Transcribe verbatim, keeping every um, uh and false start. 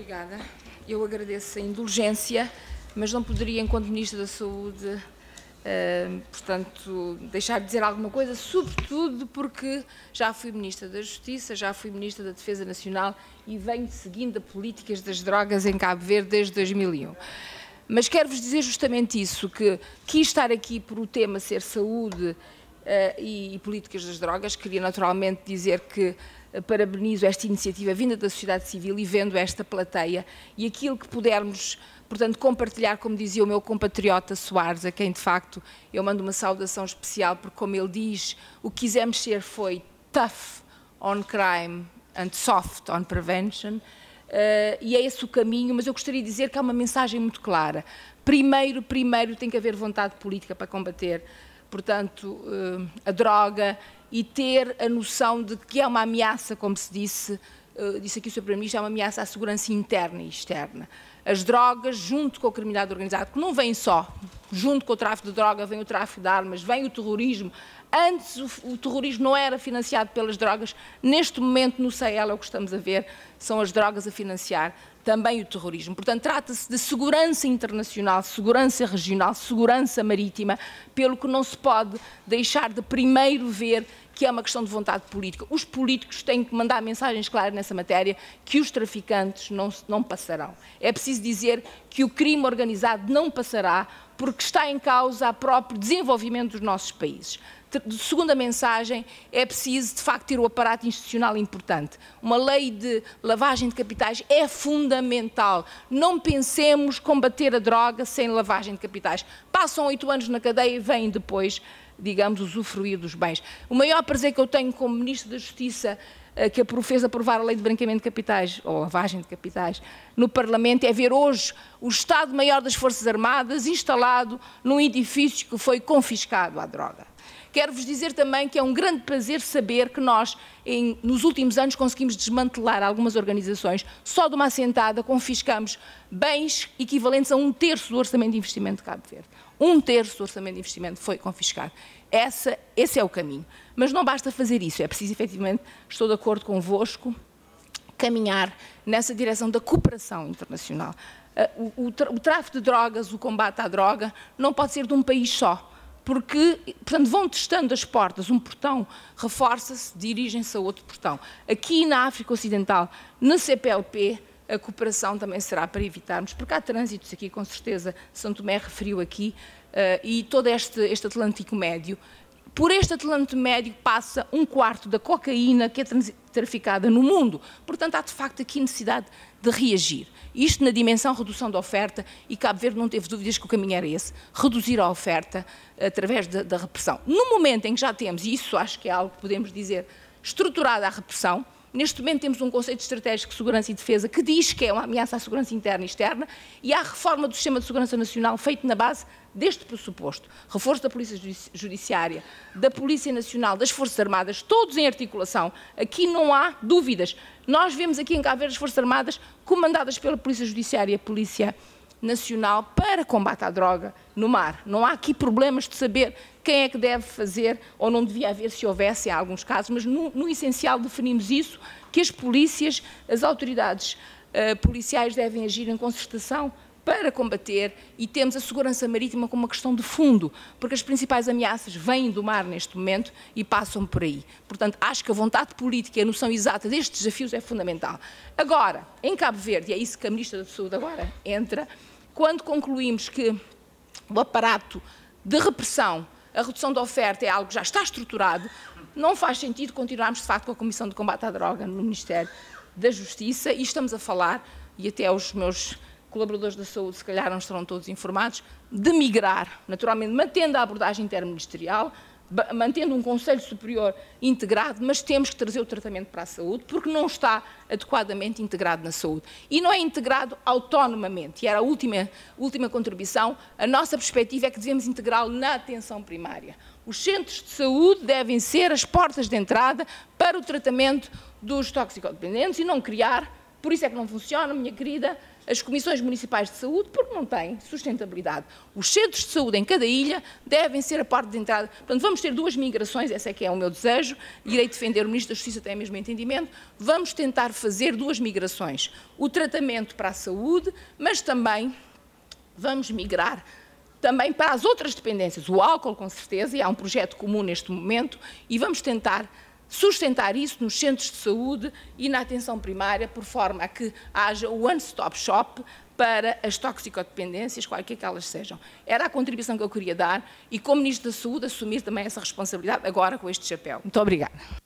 obrigada. Eu agradeço a indulgência, mas não poderia, enquanto Ministra da Saúde, Uh, portanto, deixar de dizer alguma coisa, sobretudo porque já fui Ministra da Justiça, já fui Ministra da Defesa Nacional e venho seguindo a políticas das drogas em Cabo Verde desde dois mil e um. Mas quero-vos dizer justamente isso, que quis estar aqui por o tema ser saúde uh, e, e políticas das drogas. Queria naturalmente dizer que uh, parabenizo esta iniciativa vinda da sociedade civil e vendo esta plateia e aquilo que pudermos, portanto, compartilhar, como dizia o meu compatriota Soares, a quem de facto eu mando uma saudação especial, porque como ele diz, o que quisemos ser foi tough on crime and soft on prevention, uh, e é esse o caminho, mas eu gostaria de dizer que há uma mensagem muito clara. Primeiro, primeiro tem que haver vontade política para combater, portanto, uh, a droga e ter a noção de que é uma ameaça, como se disse, uh, disse aqui o senhor Primeiro-Ministro, é uma ameaça à segurança interna e externa. As drogas, junto com a criminalidade organizada, que não vem só, junto com o tráfico de droga, vem o tráfico de armas, vem o terrorismo. Antes o, o terrorismo não era financiado pelas drogas, neste momento no Sahel é o que estamos a ver, são as drogas a financiar também o terrorismo. Portanto, trata-se de segurança internacional, segurança regional, segurança marítima, pelo que não se pode deixar de primeiro ver que é uma questão de vontade política. Os políticos têm que mandar mensagens claras nessa matéria, que os traficantes não, não passarão. É preciso dizer que o crime organizado não passará, porque está em causa o próprio desenvolvimento dos nossos países. Segunda mensagem, é preciso de facto ter o aparato institucional importante. Uma lei de lavagem de capitais é fundamental. Não pensemos combater a droga sem lavagem de capitais. Passam oito anos na cadeia e vêm depois, digamos, usufruir dos bens. O maior prazer que eu tenho como Ministro da Justiça, que fez aprovar a lei de branqueamento de capitais, ou lavagem de capitais, no Parlamento, é ver hoje o Estado-Maior das Forças Armadas instalado num edifício que foi confiscado à droga. Quero-vos dizer também que é um grande prazer saber que nós, em, nos últimos anos, conseguimos desmantelar algumas organizações. Só de uma assentada confiscamos bens equivalentes a um terço do orçamento de investimento de Cabo Verde. Um terço do orçamento de investimento foi confiscado. Essa, esse é o caminho. Mas não basta fazer isso, é preciso, efetivamente, estou de acordo convosco, caminhar nessa direção da cooperação internacional. O tráfico de drogas, o combate à droga, não pode ser de um país só. Porque, portanto, vão testando as portas, um portão reforça-se, dirigem-se a outro portão. Aqui na África Ocidental, na C P L P, a cooperação também será para evitarmos, porque há trânsitos aqui, com certeza, São Tomé referiu aqui, uh, e todo este, este Atlântico Médio. Por este Atlântico Médio passa um quarto da cocaína que é traficada no mundo. Portanto, há de facto aqui necessidade de reagir. Isto na dimensão redução da oferta, e Cabo Verde não teve dúvidas que o caminho era esse, reduzir a oferta através da, da repressão. No momento em que já temos, e isso acho que é algo que podemos dizer, estruturada a repressão, neste momento temos um conceito estratégico de segurança e defesa que diz que é uma ameaça à segurança interna e externa, e há a reforma do sistema de segurança nacional feito na base deste pressuposto. Reforço da Polícia Judiciária, da Polícia Nacional, das Forças Armadas, todos em articulação. Aqui não há dúvidas. Nós vemos aqui em Cabo Verde as Forças Armadas comandadas pela Polícia Judiciária e a Polícia Nacional para combate à droga no mar. Não há aqui problemas de saber quem é que deve fazer ou não devia haver, se houvesse em alguns casos, mas no, no essencial definimos isso, que as polícias, as autoridades uh, policiais devem agir em concertação para combater, e temos a segurança marítima como uma questão de fundo, porque as principais ameaças vêm do mar neste momento e passam por aí. Portanto, acho que a vontade política e a noção exata destes desafios é fundamental. Agora, em Cabo Verde, e é isso que a Ministra da Saúde agora entra, quando concluímos que o aparato de repressão, a redução da oferta é algo que já está estruturado, não faz sentido continuarmos de facto com a Comissão de Combate à Droga no Ministério da Justiça, e estamos a falar, e até os meus colaboradores da saúde se calhar não estarão todos informados, de migrar, naturalmente mantendo a abordagem interministerial, mantendo um Conselho Superior integrado, mas temos que trazer o tratamento para a saúde, porque não está adequadamente integrado na saúde. E não é integrado autonomamente, e era a última, última contribuição, a nossa perspectiva é que devemos integrá-lo na atenção primária. Os centros de saúde devem ser as portas de entrada para o tratamento dos toxicodependentes e não criar Por isso é que não funcionam, minha querida, as comissões municipais de saúde, porque não têm sustentabilidade. Os centros de saúde em cada ilha devem ser a parte de entrada. Portanto, vamos ter duas migrações, esse é que é o meu desejo, e irei defender, o Ministro da Justiça tem o mesmo entendimento, vamos tentar fazer duas migrações. O tratamento para a saúde, mas também vamos migrar também para as outras dependências, o álcool com certeza, e há um projeto comum neste momento, e vamos tentar sustentar isso nos centros de saúde e na atenção primária, por forma a que haja o one-stop shop para as toxicodependências, qualquer que elas sejam. Era a contribuição que eu queria dar e, como Ministro da Saúde, assumir também essa responsabilidade agora com este chapéu. Muito obrigada.